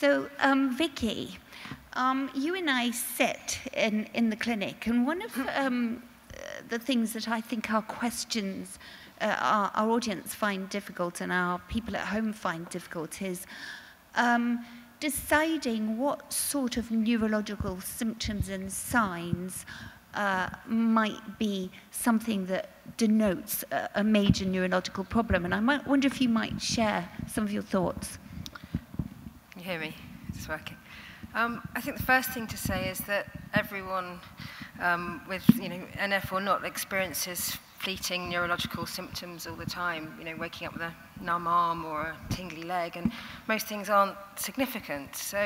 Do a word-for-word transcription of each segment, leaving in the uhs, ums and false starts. So, um, Vicky, um, you and I sit in, in the clinic, and one of um, the things that I think our questions, uh, our, our audience find difficult and our people at home find difficult is um, deciding what sort of neurological symptoms and signs Uh, might be something that denotes a, a major neurological problem. And I might wonder if you might share some of your thoughts. You hear me? It's working. Um, I think the first thing to say is that everyone um, with you know, N F or not experiences fleeting neurological symptoms all the time, you know, waking up with a numb arm or a tingly leg, and most things aren't significant. So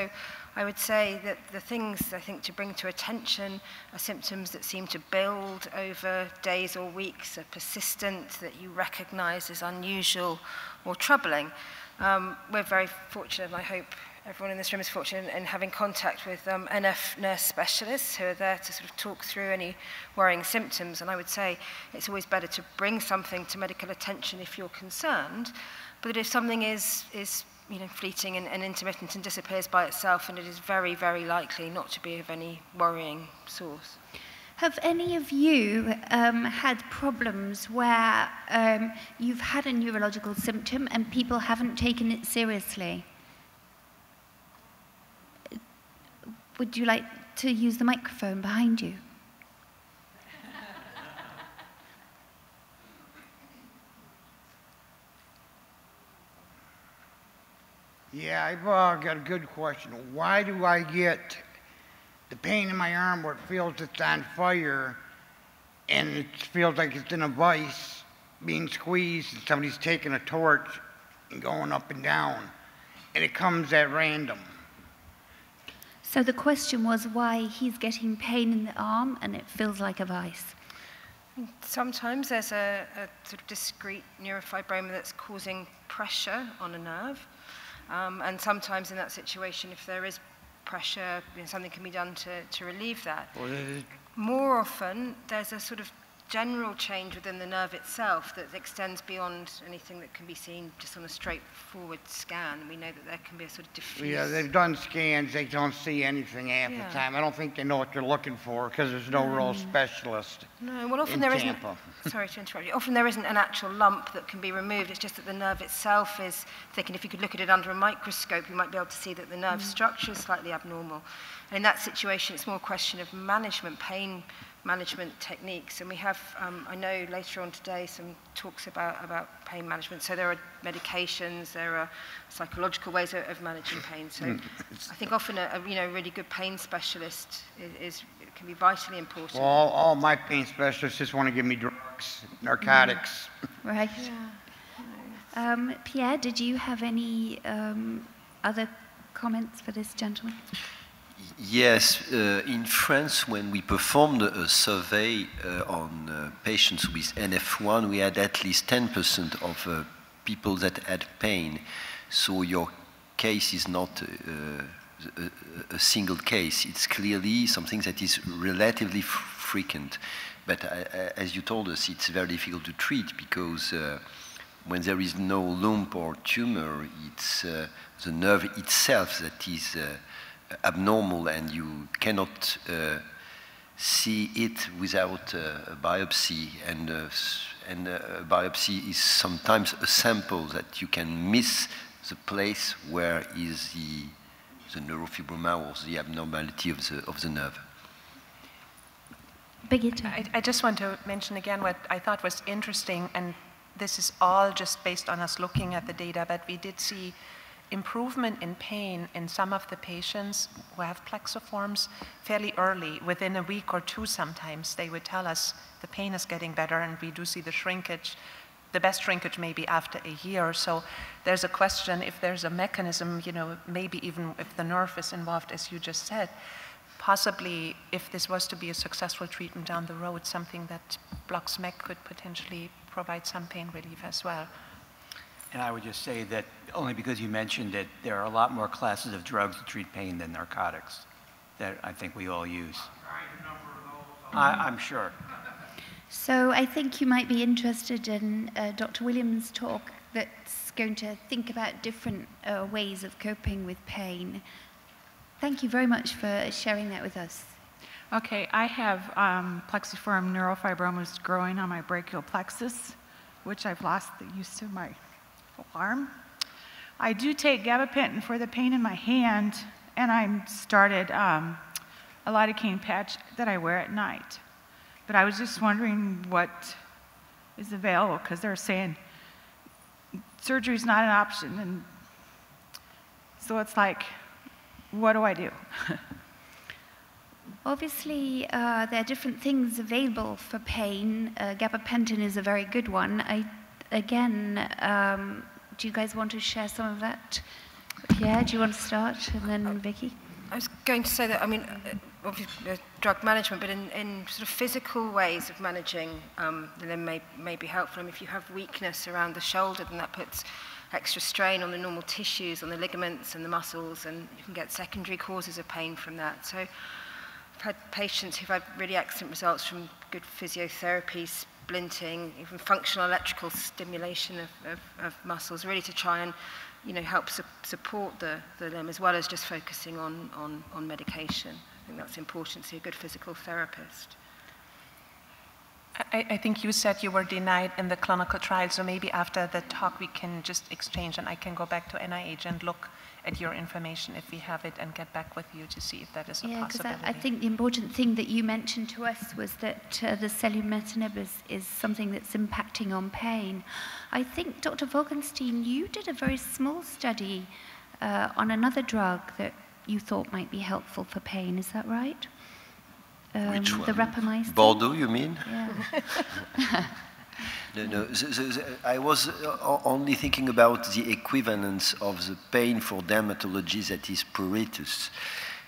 I would say that the things, I think, to bring to attention are symptoms that seem to build over days or weeks, are persistent, that you recognize as unusual or troubling. Um, we're very fortunate, and I hope everyone in this room is fortunate in having contact with um, N F nurse specialists who are there to sort of talk through any worrying symptoms. And I would say it's always better to bring something to medical attention if you're concerned, but if something is, is you know, fleeting and, and intermittent and disappears by itself, and it is very, very likely not to be of any worrying source. Have any of you um, had problems where um, you've had a neurological symptom and people haven't taken it seriously? Would you like to use the microphone behind you? Yeah, I've uh, got a good question. Why do I get the pain in my arm where it feels it's on fire and it feels like it's in a vice being squeezed and somebody's taking a torch and going up and down, and it comes at random? So the question was why he's getting pain in the arm and it feels like a vice. Sometimes there's a, a sort of discrete neurofibroma that's causing pressure on a nerve. Um, and sometimes in that situation, if there is pressure, you know, something can be done to, to relieve that. More often, there's a sort of general change within the nerve itself that extends beyond anything that can be seen just on a straightforward scan. We know that there can be a sort of diffuse... Yeah, they've done scans. They don't see anything half yeah. the time. I don't think they know what they're looking for because there's no um, real specialist No, well, often there Tampa. isn't... Sorry to interrupt you. Often there isn't an actual lump that can be removed. It's just that the nerve itself is thinking. If you could look at it under a microscope, you might be able to see that the nerve mm. structure is slightly abnormal. And in that situation, it's more a question of management, pain management techniques, and we have, um, I know later on today, some talks about, about pain management. So there are medications, there are psychological ways of, of managing pain. So I think often a, a you know, really good pain specialist is, is can be vitally important. Well, all, all my pain specialists just want to give me drugs, narcotics. Yeah. Right. Yeah. Um, Pierre, did you have any um, other comments for this gentleman? Yes, uh, in France, when we performed a survey uh, on uh, patients with N F one, we had at least ten percent of uh, people that had pain. So your case is not uh, a, a single case. It's clearly something that is relatively frequent. But uh, as you told us, it's very difficult to treat because uh, when there is no lump or tumor, it's uh, the nerve itself that is... Uh, abnormal, and you cannot uh, see it without uh, a biopsy, and uh, and uh, a biopsy is sometimes a sample that you can miss the place where is the the neurofibroma or the abnormality of the of the nerve. Brigitte, I, I just want to mention again what I thought was interesting, and this is all just based on us looking at the data, but we did see improvement in pain in some of the patients who have plexiforms fairly early, within a week or two sometimes. They would tell us the pain is getting better, and we do see the shrinkage, the best shrinkage maybe after a year or so. There's a question if there's a mechanism, you know, maybe even if the nerve is involved, as you just said, possibly if this was to be a successful treatment down the road, something that blocks M E K could potentially provide some pain relief as well. And I would just say that only because you mentioned it, there are a lot more classes of drugs to treat pain than narcotics that I think we all use. I, I'm sure. So I think you might be interested in uh, Doctor Williams' talk that's going to think about different uh, ways of coping with pain. Thank you very much for sharing that with us. Okay, I have um, plexiform neurofibromas growing on my brachial plexus, which I've lost the use of my arm. I do take gabapentin for the pain in my hand, and I started um, a lidocaine patch that I wear at night. But I was just wondering what is available, because they're saying surgery is not an option, and so it's like, what do I do? Obviously, uh, there are different things available for pain. Uh, gabapentin is a very good one. I, again, um, do you guys want to share some of that? Pierre, do you want to start, and then uh, Vicky? I was going to say that, I mean, obviously, uh, drug management, but in, in sort of physical ways of managing, um, then may, may be helpful. I mean, if you have weakness around the shoulder, then that puts extra strain on the normal tissues, on the ligaments and the muscles, and you can get secondary causes of pain from that. So I've had patients who've had really excellent results from good physiotherapy, splinting, even functional electrical stimulation of, of, of muscles, really to try and, you know, help su support the, the limb, as well as just focusing on, on, on medication. I think that's important to a good physical therapist. I, I think you said you were denied in the clinical trial, so maybe after the talk we can just exchange, and I can go back to N I H and look at your information if we have it and get back with you to see if that is a yeah, possibility. I, I think the important thing that you mentioned to us was that uh, the selumetinib is, is something that's impacting on pain. I think, Doctor Wolkenstein, you did a very small study uh, on another drug that you thought might be helpful for pain. Is that right? Um, Which one? The rapamycin. Bordeaux, you mean? Yeah. No, no. So, so, so I was only thinking about the equivalence of the pain for dermatology that is pruritus,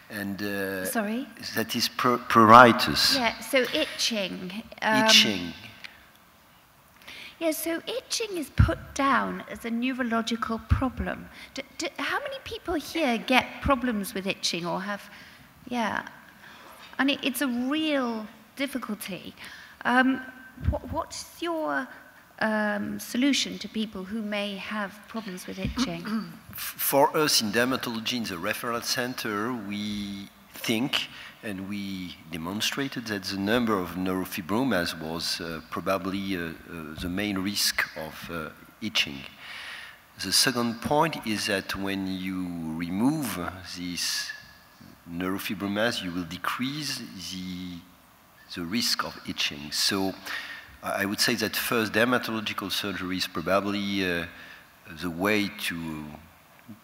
and uh, sorry, that is pr pruritus. Yeah. So itching. Um, itching. Yeah. So itching is put down as a neurological problem. D d how many people here get problems with itching or have? Yeah. And it, it's a real difficulty. Um, What, what's your um, solution to people who may have problems with itching? For us in dermatology, in the referral center, we think and we demonstrated that the number of neurofibromas was uh, probably uh, uh, the main risk of uh, itching. The second point is that when you remove these neurofibromas, you will decrease the, the risk of itching. So I would say that first, dermatological surgery is probably uh, the way to,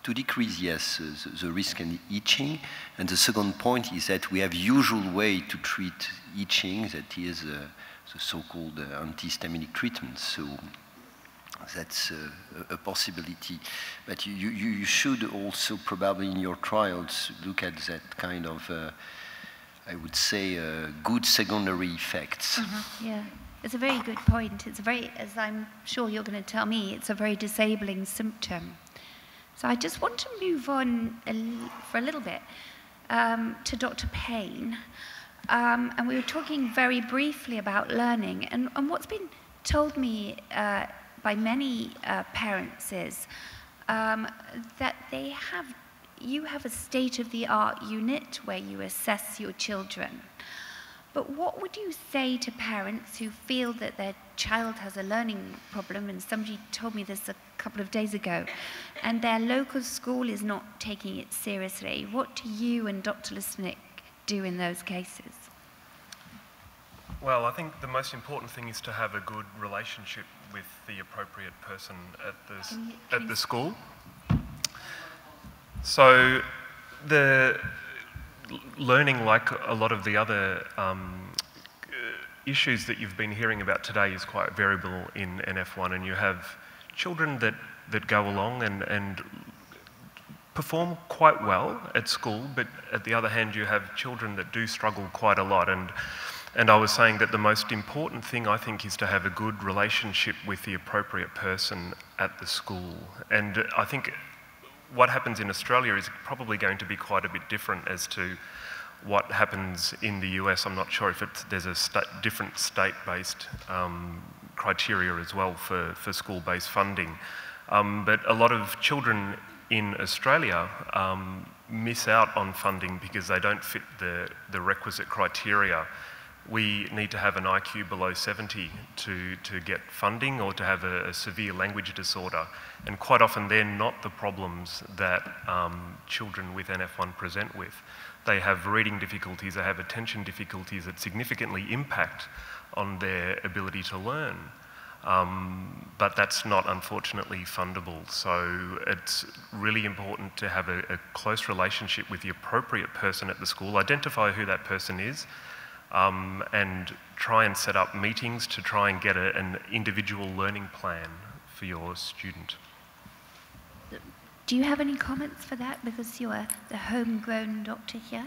to decrease, yes, the, the risk and the itching. And the second point is that we have usual way to treat itching, that is uh, the so-called uh, antihistaminic treatment. So that's uh, a possibility. But you, you, you should also probably in your trials look at that kind of, uh, I would say, uh, good secondary effects. Mm-hmm. Yeah. It's a very good point. It's a very, as I'm sure you're going to tell me, it's a very disabling symptom. So I just want to move on a, for a little bit um, to Doctor Payne. Um, and we were talking very briefly about learning. And, and what's been told me uh, by many uh, parents is um, that they have, you have a state-of-the-art unit where you assess your children. But what would you say to parents who feel that their child has a learning problem, and somebody told me this a couple of days ago, and their local school is not taking it seriously? What do you and Doctor Listernick do in those cases? Well, I think the most important thing is to have a good relationship with the appropriate person at the, can you, can at the school. So the learning, like a lot of the other um, issues that you've been hearing about today, is quite variable in N F one, and you have children that, that go along and, and perform quite well at school, but at the other hand you have children that do struggle quite a lot. And, and I was saying that the most important thing, I think, is to have a good relationship with the appropriate person at the school. And I think what happens in Australia is probably going to be quite a bit different as to what happens in the U S. I'm not sure if it's, there's a sta different state-based um, criteria as well for, for school-based funding. Um, but a lot of children in Australia um, miss out on funding because they don't fit the, the requisite criteria. We need to have an I Q below seventy to, to get funding, or to have a, a severe language disorder. And quite often they're not the problems that um, children with N F one present with. They have reading difficulties, they have attention difficulties that significantly impact on their ability to learn. Um, but that's not, unfortunately, fundable. So it's really important to have a, a close relationship with the appropriate person at the school, identify who that person is, um, and try and set up meetings to try and get a, an individual learning plan for your student. Do you have any comments for that, because you are the homegrown doctor here?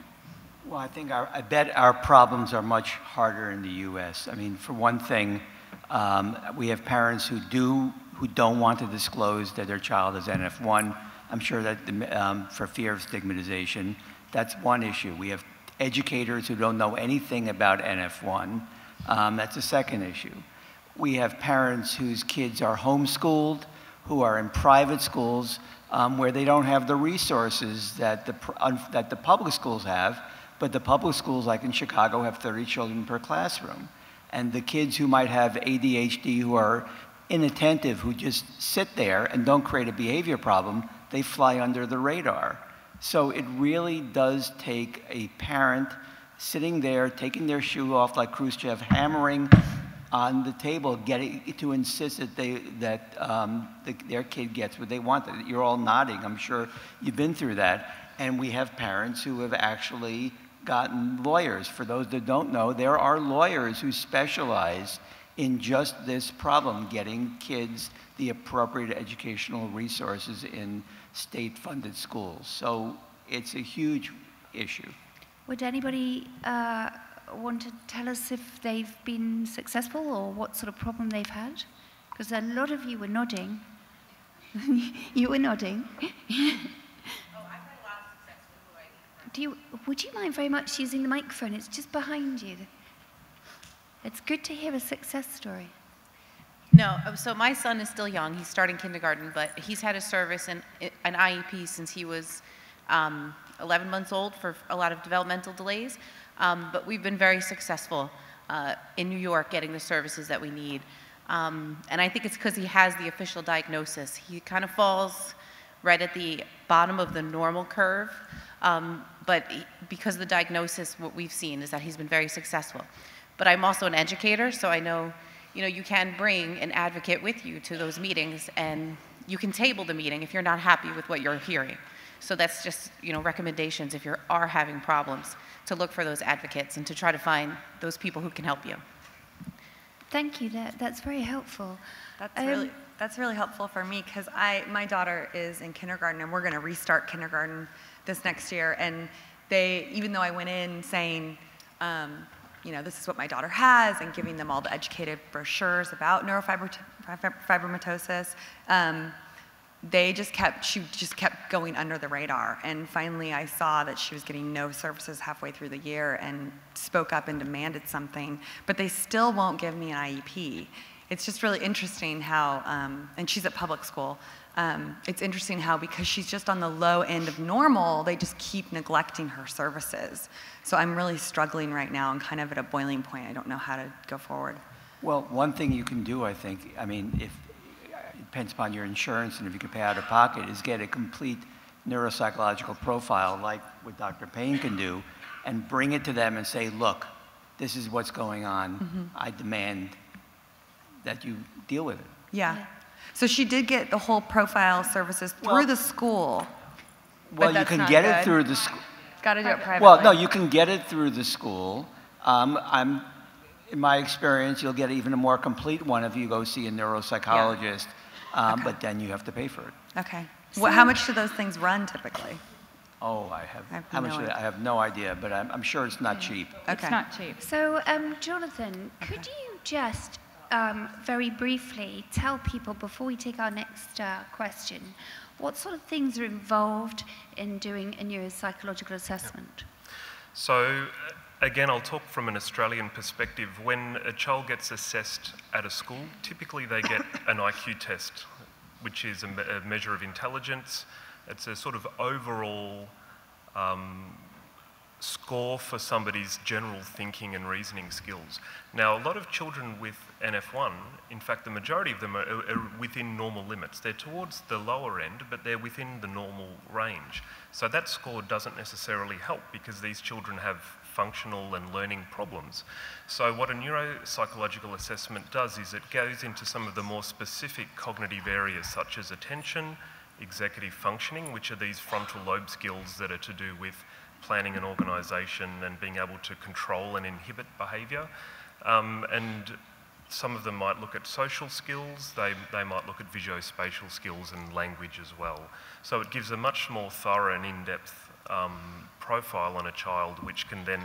Well, I think our, I bet our problems are much harder in the U S. I mean, for one thing, Um, we have parents who do, who don't want to disclose that their child is N F one. I'm sure that the, um, for fear of stigmatization, that's one issue. We have educators who don't know anything about N F one. Um, that's a second issue. We have parents whose kids are homeschooled, who are in private schools, um, where they don't have the resources that the, that the public schools have, but the public schools, like in Chicago, have thirty children per classroom. And the kids who might have A D H D, who are inattentive, who just sit there and don't create a behavior problem, they fly under the radar. So it really does take a parent sitting there, taking their shoe off like Khrushchev, hammering on the table, getting to insist that, they, that um, the, their kid gets what they want. You're all nodding. I'm sure you've been through that. And we have parents who have actually gotten lawyers. For those that don't know, there are lawyers who specialize in just this problem, getting kids the appropriate educational resources in state-funded schools. So it's a huge issue. Would anybody uh, want to tell us if they've been successful or what sort of problem they've had? Because a lot of you were nodding. You were nodding. Do you, would you mind very much using the microphone? It's just behind you. It's good to hear a success story. No, so my son is still young. He's starting kindergarten, but he's had a service and an I E P since he was um, eleven months old for a lot of developmental delays. Um, but we've been very successful uh, in New York getting the services that we need. Um, and I think it's because he has the official diagnosis. He kind of falls right at the bottom of the normal curve. Um, but because of the diagnosis, what we've seen is that he's been very successful. But I'm also an educator, so I know, you know, you can bring an advocate with you to those meetings, and you can table the meeting if you're not happy with what you're hearing. So that's just, you know, recommendations if you are having problems, to look for those advocates and to try to find those people who can help you. Thank you. That, that's very helpful. That's um, really that's really helpful for me, because I my daughter is in kindergarten, and we're going to restart kindergarten this next year, and they, even though I went in saying, um, you know, this is what my daughter has, and giving them all the educated brochures about neurofibromatosis, um, they just kept, she just kept going under the radar. And finally I saw that she was getting no services halfway through the year and spoke up and demanded something, but they still won't give me an I E P. It's just really interesting how, um, and she's at public school, Um, it's interesting how, because she's just on the low end of normal, they just keep neglecting her services. So I'm really struggling right now and kind of at a boiling point. I don't know how to go forward. Well, one thing you can do, I think, I mean, if, it depends upon your insurance and if you can pay out of pocket, is get a complete neuropsychological profile like what Doctor Payne can do, and bring it to them and say, look, this is what's going on. Mm-hmm. I demand that you deal with it. Yeah. yeah. So she did get the whole profile services through well, the school. Well, you can get good. it through the school. Got to do it privately. Well, no, you can get it through the school. Um, I'm, in my experience, you'll get even a more complete one if you go see a neuropsychologist, yeah. um, okay. but then you have to pay for it. Okay. So well, how much do those things run typically? Oh, I have, I have, how no, much, I have no idea, but I'm, I'm sure it's not yeah. cheap. Okay. It's not cheap. So, um, Jonathan, okay. could you just Um, very briefly tell people, before we take our next uh, question, what sort of things are involved in doing a neuropsychological assessment? Yep. So again, I'll talk from an Australian perspective. When a child gets assessed at a school, typically they get an I Q test which is a, me a measure of intelligence. It's a sort of overall um, score for somebody's general thinking and reasoning skills. Now, a lot of children with N F one, in fact, the majority of them are, are within normal limits. They're towards the lower end, but they're within the normal range. So that score doesn't necessarily help because these children have functional and learning problems. So what a neuropsychological assessment does is it goes into some of the more specific cognitive areas such as attention, executive functioning, which are these frontal lobe skills that are to do with planning an organisation and being able to control and inhibit behaviour. Um, and some of them might look at social skills, they, they might look at visuospatial skills and language as well. So it gives a much more thorough and in-depth um, profile on a child, which can then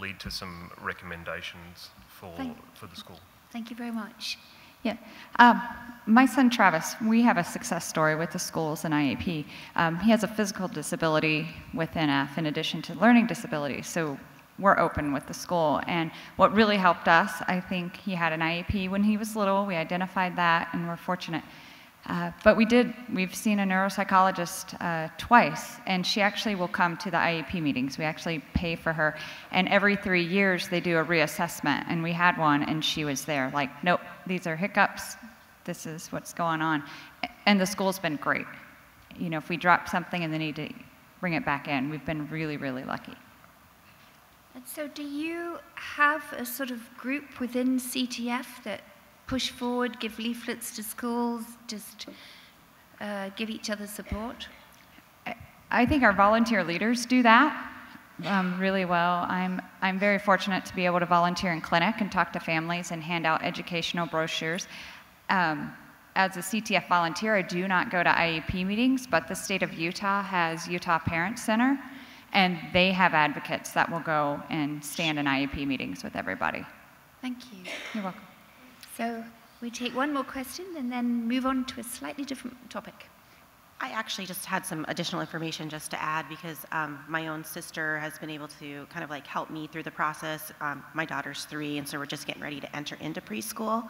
lead to some recommendations for, thank, for the school. Thank you very much. Yeah. Um, my son Travis, we have a success story with the schools and I E P. Um, he has a physical disability with N F in addition to learning disabilities, so we're open with the school. And what really helped us, I think he had an I E P when he was little. We identified that, and we're fortunate. Uh, but we did, we've seen a neuropsychologist uh, twice, and she actually will come to the I E P meetings. We actually pay for her. And every three years, they do a reassessment, and we had one, and she was there. Like, nope, these are hiccups. This is what's going on. And the school's been great. You know, if we drop something and they need to bring it back in, we've been really, really lucky. And so do you have a sort of group within C T F that push forward, give leaflets to schools, just uh, give each other support? I think our volunteer leaders do that um, really well. I'm, I'm very fortunate to be able to volunteer in clinic and talk to families and hand out educational brochures. Um, as a C T F volunteer, I do not go to I E P meetings, but the state of Utah has Utah Parent Center, and they have advocates that will go and stand in I E P meetings with everybody. Thank you. You're welcome. So we take one more question and then move on to a slightly different topic. I actually just had some additional information just to add because um, my own sister has been able to kind of like help me through the process. Um, my daughter's three, and so we're just getting ready to enter into preschool.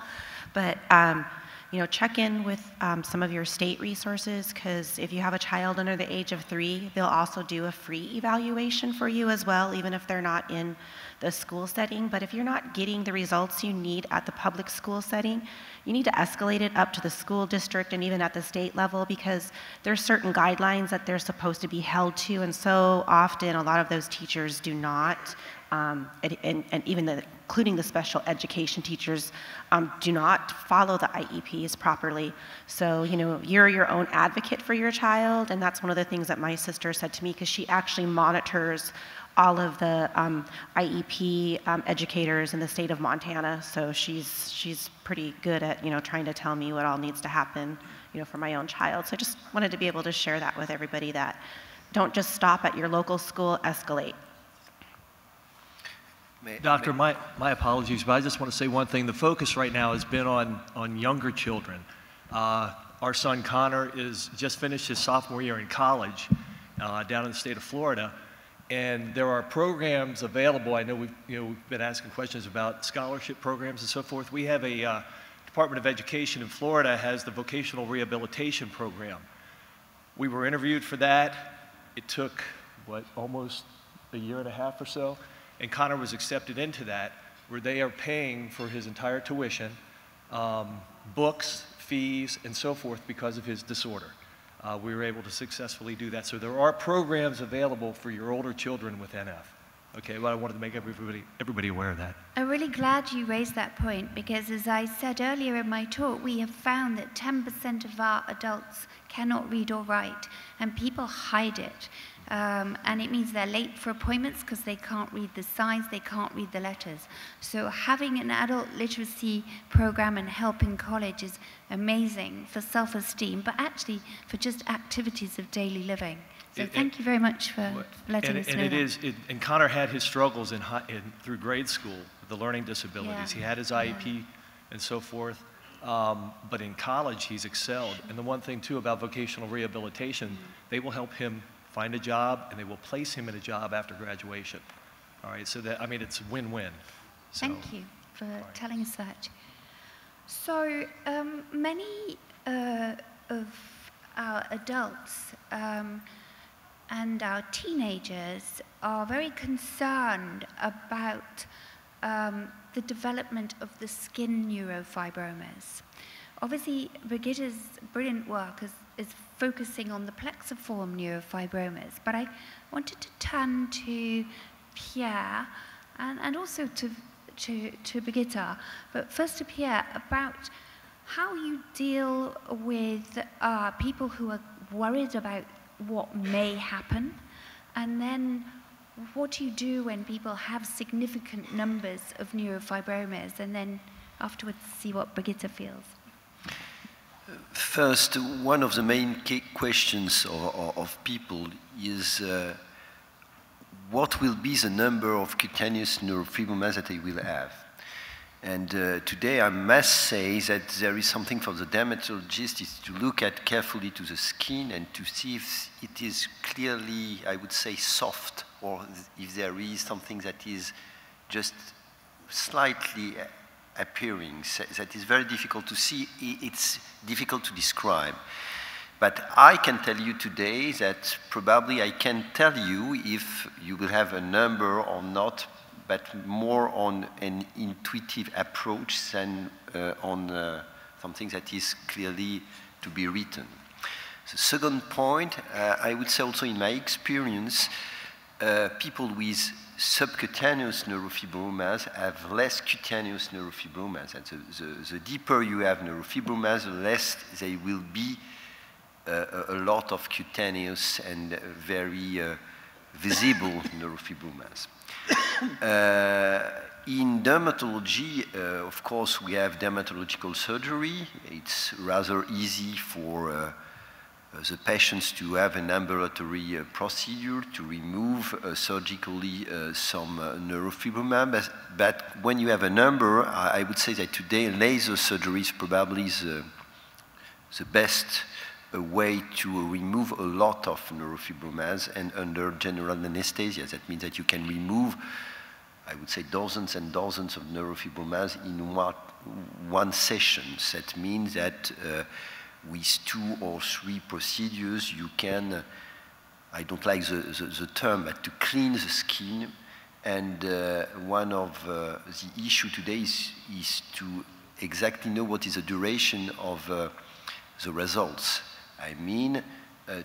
But um, you know, check in with um, some of your state resources, because if you have a child under the age of three, they'll also do a free evaluation for you as well, even if they're not in the school setting. But if you're not getting the results you need at the public school setting, you need to escalate it up to the school district and even at the state level, because there are certain guidelines that they're supposed to be held to, and so often a lot of those teachers do not, um, and, and, and even the, including the special education teachers, um, do not follow the I E Ps properly. So, you know, you're your own advocate for your child, and that's one of the things that my sister said to me, because she actually monitors all of the um, I E P um, educators in the state of Montana, so she's she's pretty good at, you know, trying to tell me what all needs to happen, you know, for my own child. So I just wanted to be able to share that with everybody, that don't just stop at your local school, escalate. May, Doctor, may. My, my apologies, but I just want to say one thing. The focus right now has been on, on younger children. Uh, our son Connor is just finished his sophomore year in college uh, down in the state of Florida. And there are programs available. I know we've, you know, we've been asking questions about scholarship programs and so forth. We have a uh, Department of Education in Florida has the Vocational Rehabilitation Program. We were interviewed for that. It took, what, almost a year and a half or so? And Connor was accepted into that, where they are paying for his entire tuition, um, books, fees, and so forth because of his disorder. Uh, we were able to successfully do that. So there are programs available for your older children with N F. Okay, well, I wanted to make everybody, everybody aware of that. I'm really glad you raised that point, because as I said earlier in my talk, we have found that ten percent of our adults cannot read or write, and people hide it. Um, and it means they're late for appointments because they can't read the signs, they can't read the letters. So having an adult literacy program and help in college is amazing for self-esteem, but actually for just activities of daily living. So it, thank it, you very much for letting and, us and know. It is, it, and Connor had his struggles in, high, in through grade school, the learning disabilities. Yeah. He had his I E P, yeah, and so forth. Um, but in college, he's excelled. Sure. And the one thing, too, about vocational rehabilitation, mm-hmm, they will help him find a job, and they will place him in a job after graduation. All right, so that, I mean, it's win-win. So, thank you for telling us that. So um, many uh, of our adults um, and our teenagers are very concerned about um, the development of the skin neurofibromas. Obviously, Brigitte's brilliant work is, is focusing on the plexiform neurofibromas, but I wanted to turn to Pierre and, and also to, to, to Brigitte, but first to Pierre about how you deal with uh, people who are worried about what may happen, and then what do you do when people have significant numbers of neurofibromas, and then afterwards see what Brigitte feels. First, one of the main key questions of, of, of people is uh, what will be the number of cutaneous neurofibromas that they will have? And uh, today I must say that there is something for the dermatologist is to look at carefully to the skin and to see if it is clearly, I would say, soft, or if there is something that is just slightly appearing. That is very difficult to see. It's difficult to describe. But I can tell you today that probably I can tell you if you will have a number or not, but more on an intuitive approach than uh, on uh, something that is clearly to be written. The second point, uh, I would say also in my experience, uh, people with subcutaneous neurofibromas have less cutaneous neurofibromas. And the, the, the deeper you have neurofibromas, the less they will be uh, a, a lot of cutaneous and very uh, visible neurofibromas. Uh, in dermatology, uh, of course, we have dermatological surgery. It's rather easy for uh, the patients to have an ambulatory uh, procedure to remove uh, surgically uh, some uh, neurofibroma. But, but when you have a number, I, I would say that today laser surgery is probably the, the best a way to remove a lot of neurofibromas, and under general anesthesia. That means that you can remove, I would say, dozens and dozens of neurofibromas in one, one session. That means that uh, with two or three procedures, you can, I don't like the, the, the term, but to clean the skin. And uh, one of uh, the issue today is, is to exactly know what is the duration of uh, the results. I mean, uh,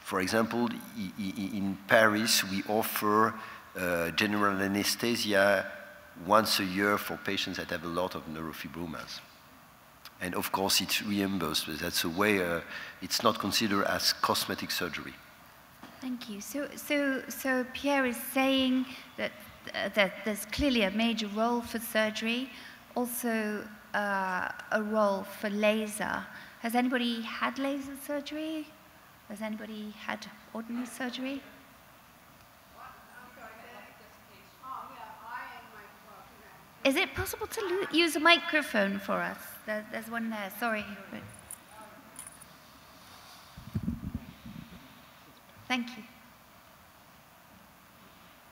for example, in Paris, we offer uh, general anesthesia once a year for patients that have a lot of neurofibromas. And of course, it's reimbursed. But that's a way uh, it's not considered as cosmetic surgery. Thank you. So, so, so Pierre is saying that, uh, that there's clearly a major role for surgery, also uh, a role for laser. Has anybody had laser surgery? Has anybody had ordinary surgery? Is it possible to use a microphone for us? There, there's one there, sorry. Thank you.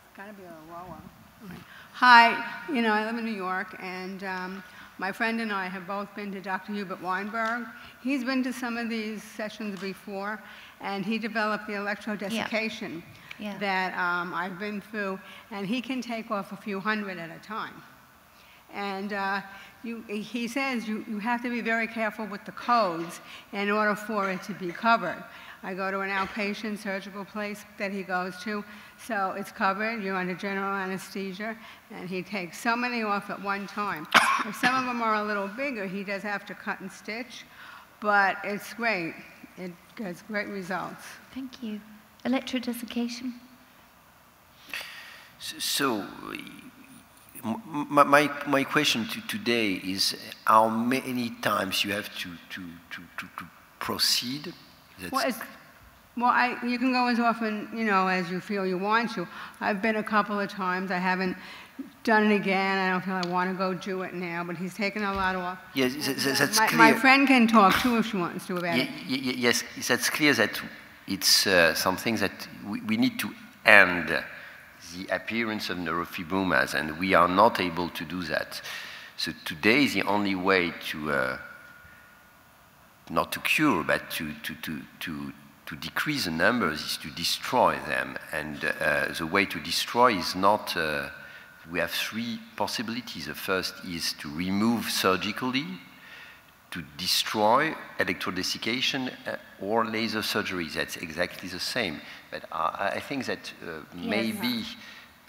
It's gotta be a Wawa. Hi, you know, I live in New York, and um, my friend and I have both been to Doctor Hubert Weinberg. He's been to some of these sessions before, and he developed the electrodesiccation yeah. Yeah. that um, I've been through, and he can take off a few hundred at a time. And uh, you, he says you, you have to be very careful with the codes in order for it to be covered. I go to an outpatient surgical place that he goes to, so it's covered. You're under general anesthesia, and he takes so many off at one time. If some of them are a little bigger, he does have to cut and stitch, but it's great. It gets great results. Thank you. Electrodesiccation? So, my, my, my question to today is how many times you have to, to, to, to, to proceed? That's well, it's, well I, you can go as often, you know, as you feel you want to. I've been a couple of times. I haven't done it again. I don't feel I want to go do it now, but he's taken a lot off. Yes, that's, that's my, clear. My friend can talk, too, if she wants to about yeah, it. Yes, that's clear that it's uh, something that we, we need to end the appearance of neurofibromas, and we are not able to do that. So today is the only way to... Uh, not to cure, but to, to, to, to, to decrease the numbers is to destroy them. And uh, the way to destroy is not, uh, we have three possibilities. The first is to remove surgically, to destroy electrodesiccation uh, or laser surgery. That's exactly the same. But I, I think that uh, maybe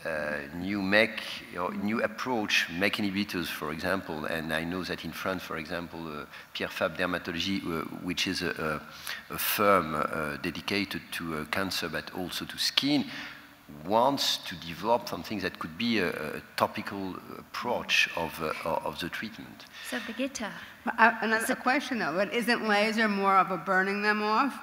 uh, new M E K, or new approach, M E K inhibitors, for example, and I know that in France, for example, uh, Pierre Fabre Dermatologie, uh, which is a, a, a firm uh, dedicated to uh, cancer, but also to skin, wants to develop something that could be a, a topical approach of, uh, of the treatment. So, Brigitte. Another so, question, though. But isn't laser more of a burning them off,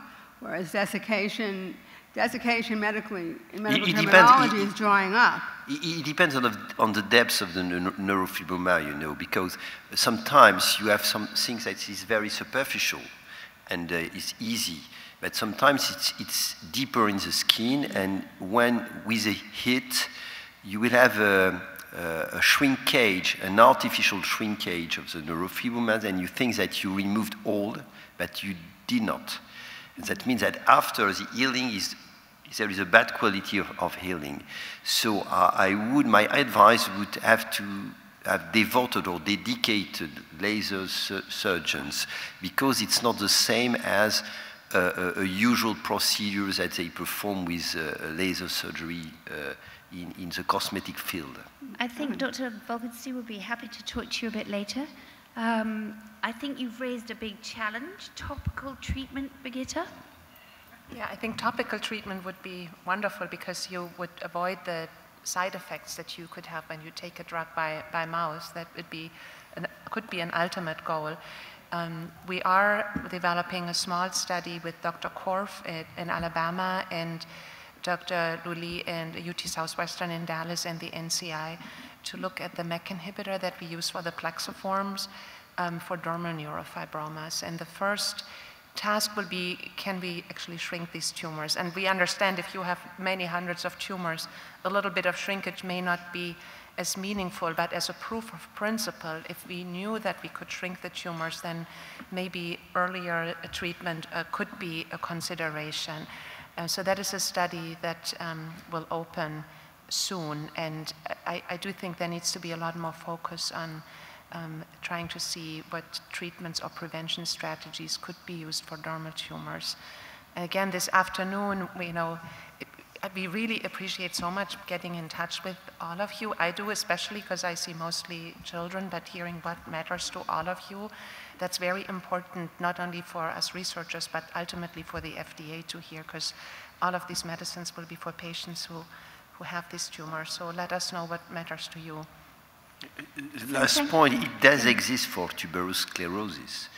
whereas desiccation, desiccation medically, in medical it, it terminology depends, it, is drying up? It, it depends on the, on the depths of the neurofibroma, you know, because sometimes you have some things that is very superficial and uh, is easy. But sometimes it's, it's deeper in the skin, and when with a hit, you will have a, a shrinkage, an artificial shrinkage of the neurofibromas, and you think that you removed all, but you did not. And that means that after the healing, is, there is a bad quality of, of healing. So uh, I would, my advice would have to have devoted or dedicated laser sur surgeons, because it's not the same as Uh, a, a usual procedures that they perform with uh, laser surgery uh, in, in the cosmetic field. I think Doctor Wolkenstein will be happy to talk to you a bit later. Um, I think you've raised a big challenge, topical treatment, Brigitte? Yeah, I think topical treatment would be wonderful because you would avoid the side effects that you could have when you take a drug by, by mouth. That would be an, could be an ultimate goal. Um, we are developing a small study with Doctor Korf at, in Alabama and Doctor Luli and U T Southwestern in Dallas and the N C I to look at the M E K inhibitor that we use for the plexiforms um, for dermal neurofibromas. And the first task will be, can we actually shrink these tumors? And we understand if you have many hundreds of tumors, a little bit of shrinkage may not be as meaningful, but as a proof of principle, if we knew that we could shrink the tumors, then maybe earlier treatment uh, could be a consideration. Uh, so that is a study that um, will open soon, and I, I do think there needs to be a lot more focus on um, trying to see what treatments or prevention strategies could be used for dermal tumors. And again, this afternoon, you know, it, we really appreciate so much getting in touch with all of you. I do especially because I see mostly children, but hearing what matters to all of you, that's very important not only for us researchers, but ultimately for the F D A to hear, because all of these medicines will be for patients who, who have this tumor. So let us know what matters to you. Last point, it does exist for tuberous sclerosis.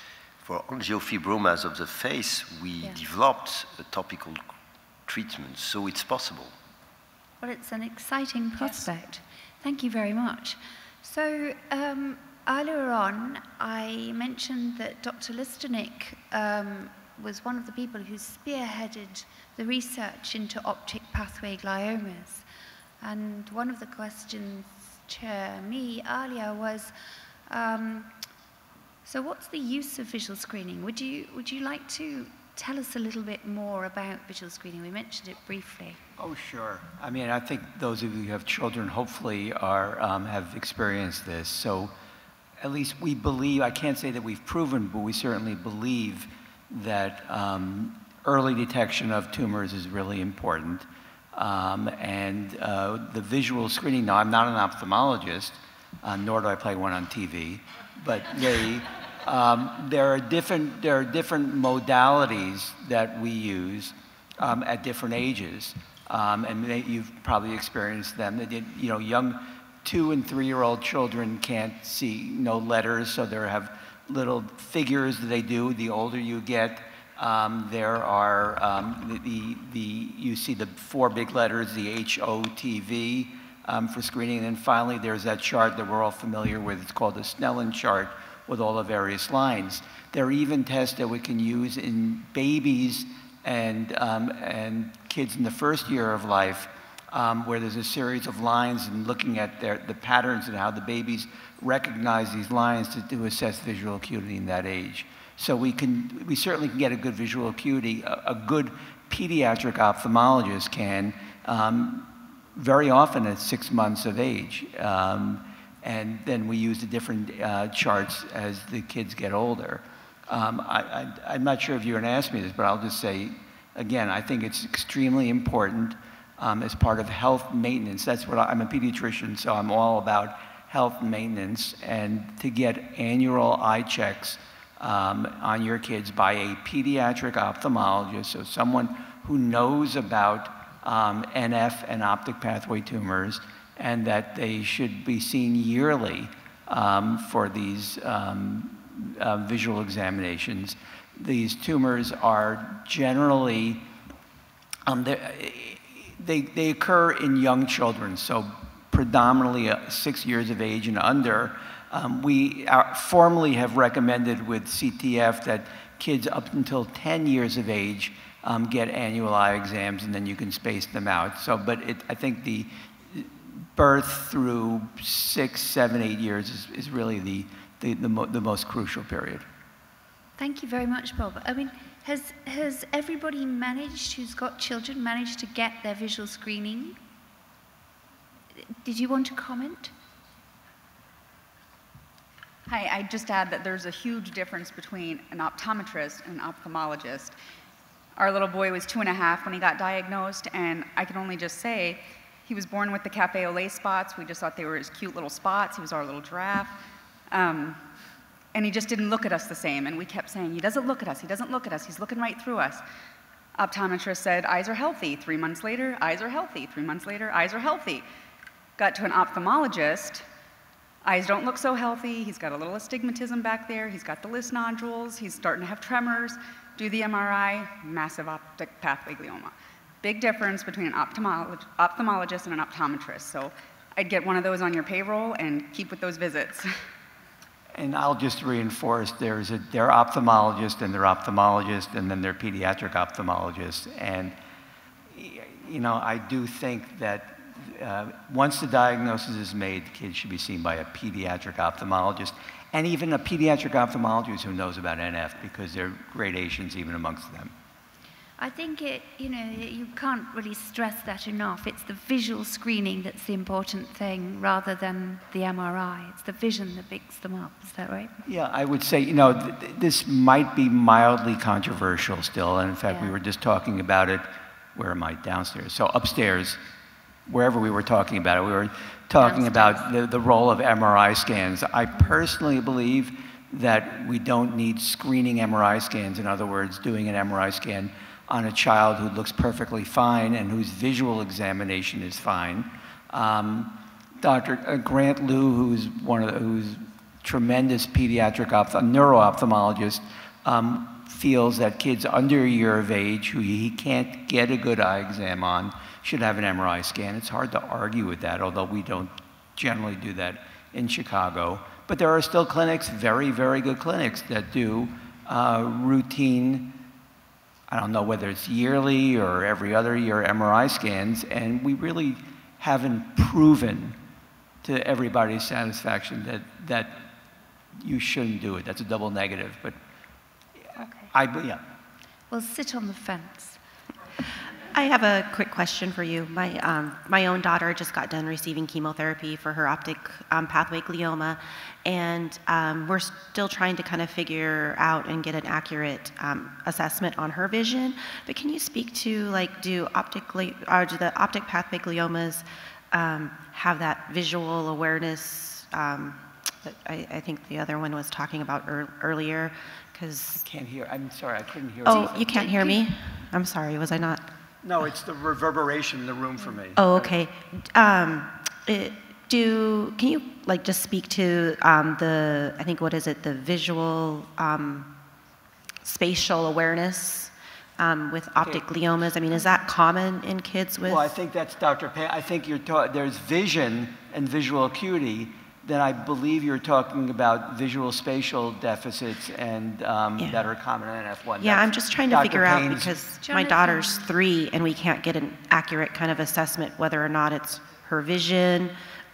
For angiofibromas of the face, we yeah. developed a topical treatments, so it's possible. Well, it's an exciting prospect. Yes. Thank you very much. So um, earlier on, I mentioned that Doctor Listernick um, was one of the people who spearheaded the research into optic pathway gliomas. And one of the questions to me earlier was, um, so what's the use of visual screening? Would you, would you like to tell us a little bit more about visual screening? We mentioned it briefly. Oh, sure. I mean, I think those of you who have children hopefully are, um, have experienced this. So at least we believe, I can't say that we've proven, but we certainly believe that um, early detection of tumors is really important. Um, and uh, the visual screening, now I'm not an ophthalmologist, uh, nor do I play one on T V, but they, Um, there are different, there are different modalities that we use um, at different ages, um, and they, you've probably experienced them. They did, you know, young two and three-year-old children can't see no letters, so they have little figures that they do. The older you get, um, there are um, the, the the you see the four big letters, the H O T V um, for screening, and then finally there's that chart that we're all familiar with. It's called the Snellen chart, with all the various lines. There are even tests that we can use in babies and, um, and kids in the first year of life, um, where there's a series of lines and looking at their, the patterns and how the babies recognize these lines to, to assess visual acuity in that age. So we can, we certainly can get a good visual acuity. A, a good pediatric ophthalmologist can, um, very often at six months of age. Um, and then we use the different uh, charts as the kids get older. Um, I, I, I'm not sure if you're gonna ask me this, but I'll just say, again, I think it's extremely important um, as part of health maintenance. That's what I, I'm a pediatrician, so I'm all about health maintenance, and to get annual eye checks um, on your kids by a pediatric ophthalmologist, so someone who knows about um, N F and optic pathway tumors, and that they should be seen yearly um, for these um, Uh, visual examinations. These tumors are generally, um, they, they occur in young children, so predominantly uh, six years of age and under. Um, we are, formally have recommended with C T F that kids up until ten years of age um, get annual eye exams, and then you can space them out. So, but it, I think the birth through six, seven, eight years is, is really the The, the, mo the most crucial period. Thank you very much, Bob. I mean, has, has everybody managed who's got children managed to get their visual screening? Did you want to comment? Hi, I'd just add that there's a huge difference between an optometrist and an ophthalmologist. Our little boy was two and a half when he got diagnosed, and I can only just say he was born with the cafe au lait spots. We just thought they were his cute little spots. He was our little giraffe. Um, and he just didn't look at us the same, and we kept saying, he doesn't look at us, he doesn't look at us, he's looking right through us. Optometrist said, eyes are healthy. Three months later, eyes are healthy. Three months later, eyes are healthy. Got to an ophthalmologist, eyes don't look so healthy, he's got a little astigmatism back there, he's got the Lys nodules, he's starting to have tremors. Do the M R I, massive optic pathway glioma. Big difference between an ophthalmolo- ophthalmologist and an optometrist, so I'd get one of those on your payroll and keep with those visits. And I'll just reinforce, there's a, there are ophthalmologists and there are ophthalmologists and then there are pediatric ophthalmologists. And, you know, I do think that uh, once the diagnosis is made, the kids should be seen by a pediatric ophthalmologist, and even a pediatric ophthalmologist who knows about N F, because there are gradations even amongst them. I think it, you know, you can't really stress that enough. It's the visual screening that's the important thing rather than the M R I. It's the vision that picks them up, is that right? Yeah, I would say, you know, th this might be mildly controversial still, and in fact, yeah. we were just talking about it, where am I, downstairs? So upstairs, wherever we were talking about it, we were talking downstairs. about the, the role of M R I scans. I personally believe that we don't need screening M R I scans, in other words, doing an M R I scan on a child who looks perfectly fine and whose visual examination is fine. Um, Doctor Grant Liu, who's one of the, who's tremendous pediatric neuro-ophthalmologist, um, feels that kids under a year of age who he can't get a good eye exam on should have an M R I scan. It's hard to argue with that, although we don't generally do that in Chicago. But there are still clinics, very, very good clinics, that do uh, routine, I don't know whether it's yearly or every other year, M R I scans, and we really haven't proven to everybody's satisfaction that, that you shouldn't do it. That's a double negative, but okay. I, yeah. Well, sit on the fence. I have a quick question for you. My, um, my own daughter just got done receiving chemotherapy for her optic um, pathway glioma, and um, we're still trying to kind of figure out and get an accurate um, assessment on her vision. But can you speak to, like, do, optically, or do the optic pathway gliomas um, have that visual awareness um, that I, I think the other one was talking about er earlier? Because I can't hear. I'm sorry, I couldn't hear. Oh, anything. You can't hear me? I'm sorry, was I not? No, it's the reverberation in the room for me. Oh, okay. Um, it, do can you like just speak to um, the I think what is it the visual um, spatial awareness um, with optic okay. gliomas? I mean, is that common in kids with? Well, I think that's Doctor Payne. I think you're taught there's vision and visual acuity. Then I believe you're talking about visual spatial deficits and um, yeah. that are common in N F one. Yeah, that's I'm just trying to Doctor figure Payne's out because Jonathan. My daughter's three and we can't get an accurate kind of assessment whether or not it's her vision,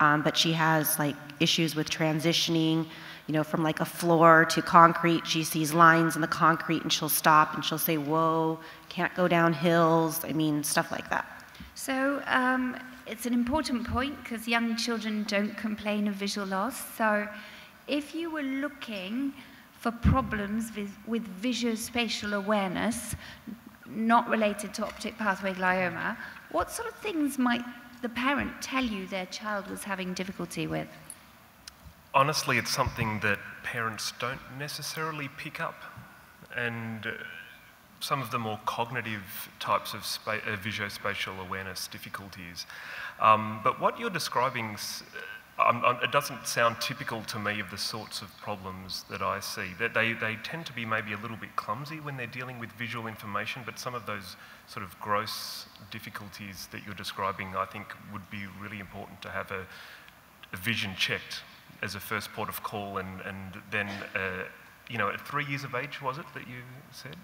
um, but she has like issues with transitioning you know, from like a floor to concrete. She sees lines in the concrete and she'll stop and she'll say, whoa, can't go down hills. I mean, stuff like that. So um, it's an important point because young children don't complain of visual loss. So if you were looking for problems with, with visuospatial awareness, not related to optic pathway glioma, what sort of things might the parent tell you their child was having difficulty with? Honestly, it's something that parents don't necessarily pick up. And uh, some of the more cognitive types of spa uh, visuospatial awareness difficulties. Um, but what you're describing, I'm, I'm, it doesn't sound typical to me of the sorts of problems that I see. That they, they tend to be maybe a little bit clumsy when they're dealing with visual information, but some of those sort of gross difficulties that you're describing, I think, would be really important to have a, a vision checked as a first port of call, and, and then, uh, you know, at three years of age, was it that you said?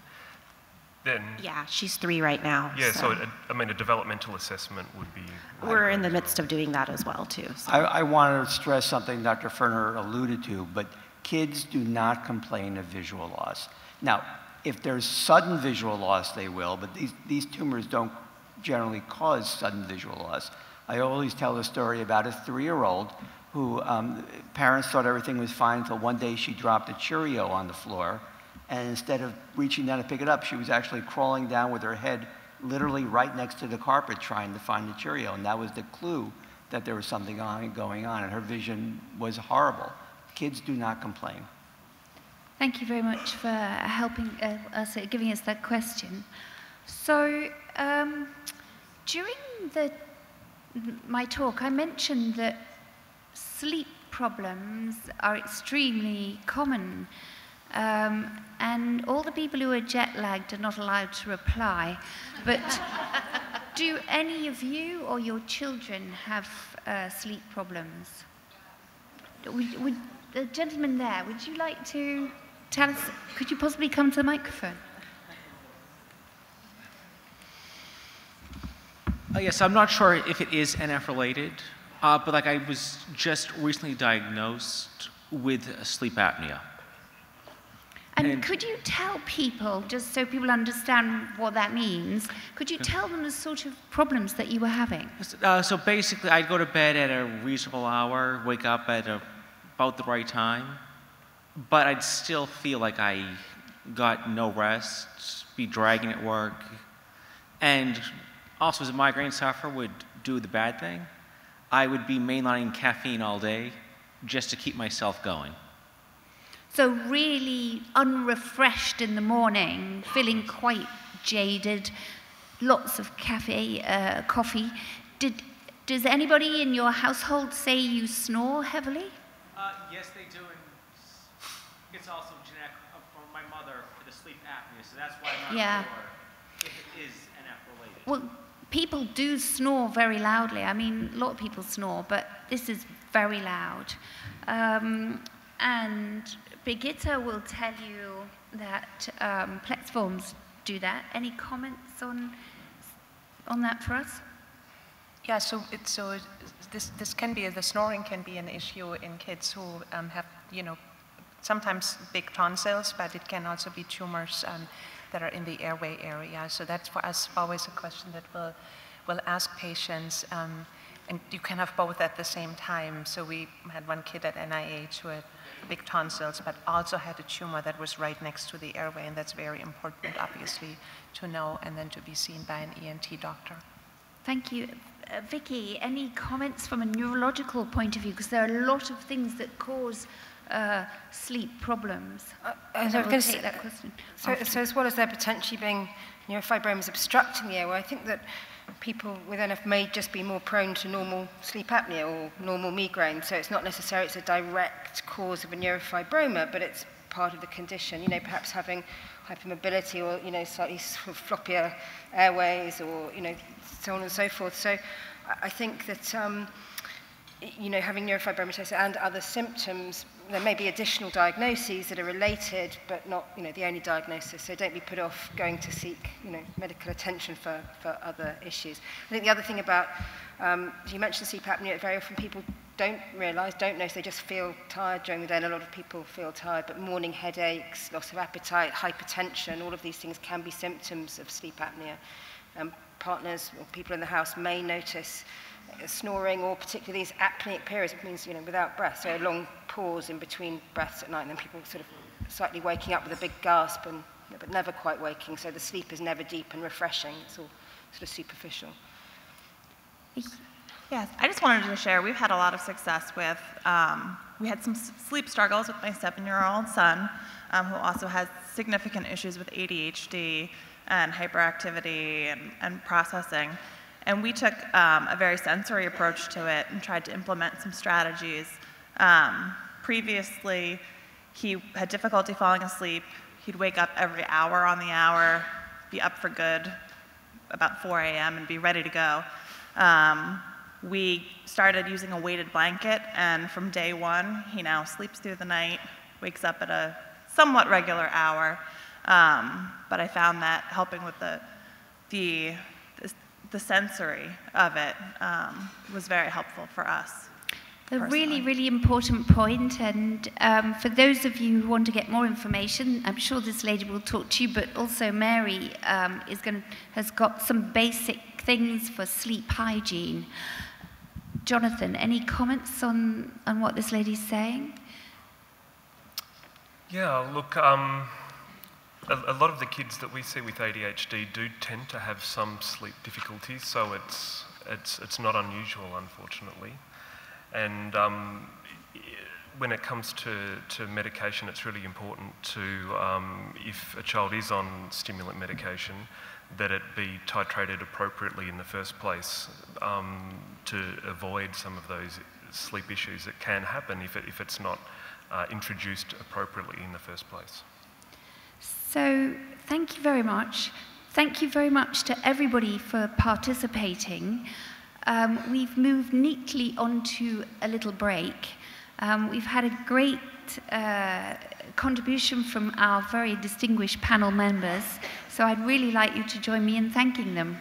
Then, yeah, she's three right now. Yeah, so, so it, I mean, a developmental assessment would be... We're in the midst of doing that as well, too. So. I, I want to stress something Doctor Ferner alluded to, but kids do not complain of visual loss. Now, if there's sudden visual loss, they will, but these, these tumors don't generally cause sudden visual loss. I always tell a story about a three-year-old who um, parents thought everything was fine until one day she dropped a Cheerio on the floor. And instead of reaching down to pick it up, she was actually crawling down with her head literally right next to the carpet trying to find the Cheerio. And that was the clue that there was something on, going on. And her vision was horrible. Kids do not complain. Thank you very much for helping uh, us, uh, giving us that question. So um, during the, my talk, I mentioned that sleep problems are extremely common. Um, and all the people who are jet-lagged are not allowed to reply. But do any of you or your children have uh, sleep problems? Would, would, the gentleman there, would you like to tell us, could you possibly come to the microphone? Uh, yes, I'm not sure if it is N F related, uh, but like I was just recently diagnosed with sleep apnea. And, and could you tell people, just so people understand what that means, could you tell them the sort of problems that you were having? Uh, so basically, I'd go to bed at a reasonable hour, wake up at a, about the right time, but I'd still feel like I got no rest, be dragging at work, and also as a migraine sufferer would do the bad thing, I would be mainlining caffeine all day just to keep myself going. So really unrefreshed in the morning, feeling quite jaded, lots of cafe, uh, coffee. Did, does anybody in your household say you snore heavily? Uh, yes, they do, and it's also genetic for my mother for the sleep apnea, so that's why I'm not yeah. sure if it is N F related. Well, people do snore very loudly. I mean, a lot of people snore, but this is very loud. Um, and Brigitte will tell you that um, plexiforms do that. Any comments on on that for us? Yeah, so it, so this this can be the snoring can be an issue in kids who um, have you know sometimes big tonsils, but it can also be tumors um, that are in the airway area. So that's for us always a question that we'll we'll ask patients. Um, and you can have both at the same time. So we had one kid at N I H who had big tonsils, but also had a tumor that was right next to the airway, and that's very important, obviously, to know and then to be seen by an E N T doctor. Thank you. Uh, Vicky, any comments from a neurological point of view? Because there are a lot of things that cause uh, sleep problems. Uh, I so will take that question. So, so as well as there potentially being neurofibromas obstructing the airway, I think that people with N F may just be more prone to normal sleep apnea or normal migraine, so it's not necessarily it's a direct cause of a neurofibroma, but it's part of the condition. You know, perhaps having hypermobility or, you know, slightly sort of floppier airways or, you know, so on and so forth. So I think that, um, you know, having neurofibromatosis and other symptoms, there may be additional diagnoses that are related, but not, you know, the only diagnosis. So don't be put off going to seek, you know, medical attention for, for other issues. I think the other thing about, um, you mentioned sleep apnea, very often people don't realise, don't know, so they just feel tired during the day, and a lot of people feel tired, but morning headaches, loss of appetite, hypertension, all of these things can be symptoms of sleep apnea. Um, partners or people in the house may notice snoring, or particularly these apneic periods, it means, you know, without breath, so a long pause in between breaths at night, and then people sort of slightly waking up with a big gasp, and, but never quite waking, so the sleep is never deep and refreshing, it's all sort of superficial. Yes, I just wanted to share, we've had a lot of success with, um, we had some sleep struggles with my seven-year-old son, um, who also has significant issues with A D H D and hyperactivity and, and processing. And we took um, a very sensory approach to it and tried to implement some strategies. Um, previously, he had difficulty falling asleep. He'd wake up every hour on the hour, be up for good about four A M and be ready to go. Um, we started using a weighted blanket, and from day one, he now sleeps through the night, wakes up at a somewhat regular hour. Um, but I found that helping with the, the, the the sensory of it um, was very helpful for us. A really, really important point, and um, for those of you who want to get more information, I'm sure this lady will talk to you, but also Mary um, is going has got some basic things for sleep hygiene. Jonathan, any comments on, on what this lady's saying? Yeah, look, um, a lot of the kids that we see with A D H D do tend to have some sleep difficulties, so it's, it's, it's not unusual, unfortunately. And um, when it comes to, to medication, it's really important to, um, if a child is on stimulant medication, that it be titrated appropriately in the first place um, to avoid some of those sleep issues that can happen if, it, if it's not uh, introduced appropriately in the first place. So, thank you very much. Thank you very much to everybody for participating. Um, we've moved neatly onto a little break. Um, we've had a great uh, contribution from our very distinguished panel members, so I'd really like you to join me in thanking them.